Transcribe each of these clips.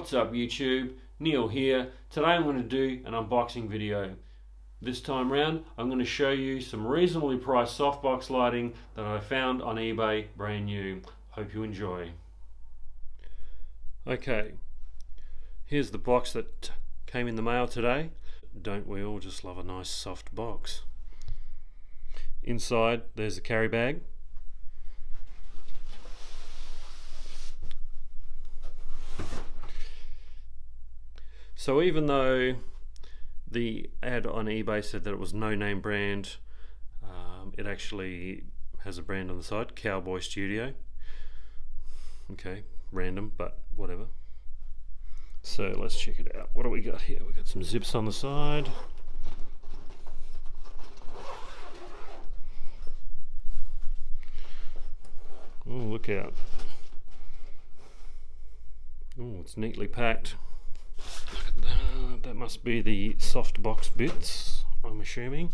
What's up YouTube, Neil here. Today I'm going to do an unboxing video. This time round I'm going to show you some reasonably priced softbox lighting that I found on eBay brand new. Hope you enjoy. Okay, here's the box that came in the mail today. Don't we all just love a nice soft box? Inside there's a carry bag. So even though the ad on eBay said that it was no name brand, it actually has a brand on the side, Cowboy Studio. Okay, random, but whatever. So let's check it out. What do we got here? We got some zips on the side. Oh, look out. Oh, it's neatly packed. That must be the softbox bits, I'm assuming.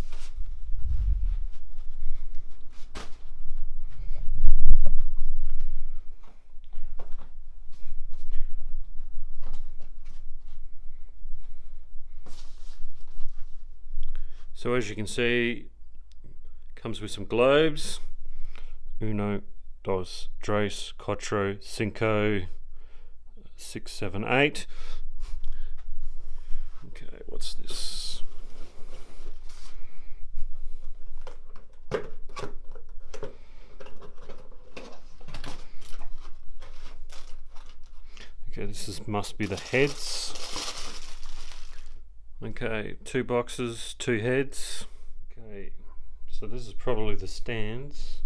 So as you can see, comes with some globes. Uno, dos, tres, cuatro, cinco, six, seven, eight. Okay, what's this? Okay, this must be the heads. Okay, two boxes, two heads. Okay, so this is probably the stands.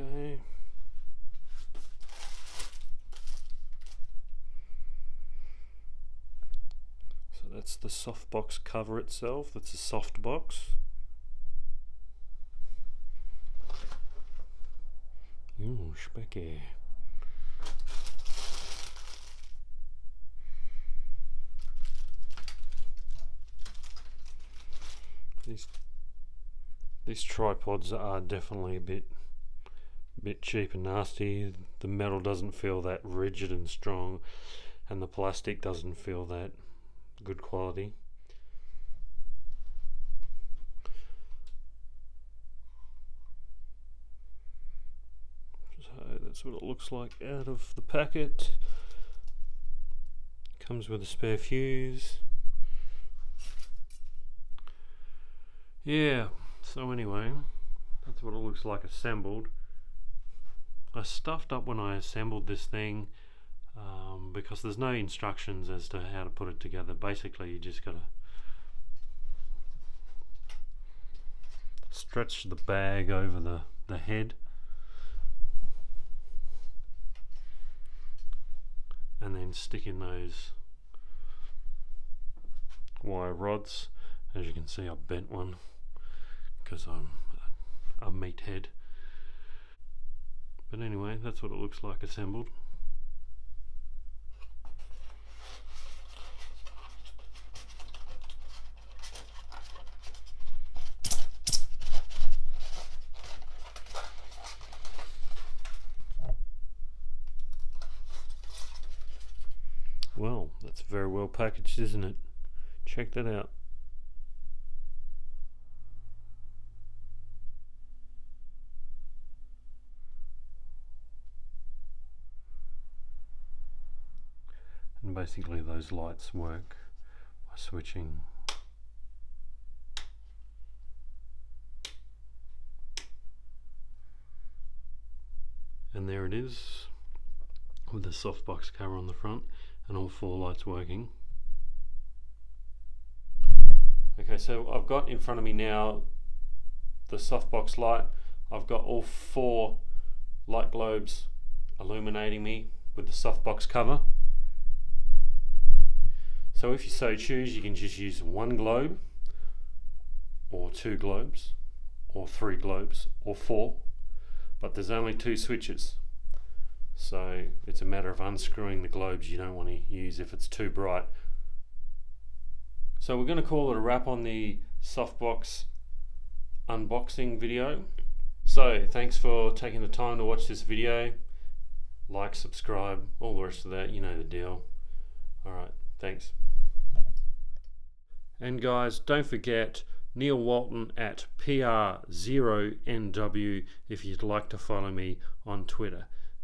Okay. So that's the softbox cover itself. That's a softbox. Ooh, specky. These tripods are definitely a bit cheap and nasty. The metal doesn't feel that rigid and strong, and the plastic doesn't feel that good quality. So that's what it looks like out of the packet. Comes with a spare fuse. Yeah, so anyway, that's what it looks like assembled. I stuffed up when I assembled this thing because there's no instructions as to how to put it together. Basically you just gotta stretch the bag over the head, and then stick in those wire rods. As you can see, I bent one because I'm a meathead. But anyway, that's what it looks like assembled. Well, that's very well packaged, isn't it? Check that out. And basically those lights work by switching. And there it is, with the softbox cover on the front and all four lights working. Okay, so I've got in front of me now the softbox light. I've got all four light globes illuminating me with the softbox cover. So if you so choose, you can just use one globe or two globes or three globes or four, but there's only two switches, so it's a matter of unscrewing the globes you don't want to use if it's too bright. So we're going to call it a wrap on the softbox unboxing video. So thanks for taking the time to watch this video. Like, subscribe, all the rest of that, you know the deal. Alright, thanks. And guys, don't forget Neil Walton at PR0NW if you'd like to follow me on Twitter.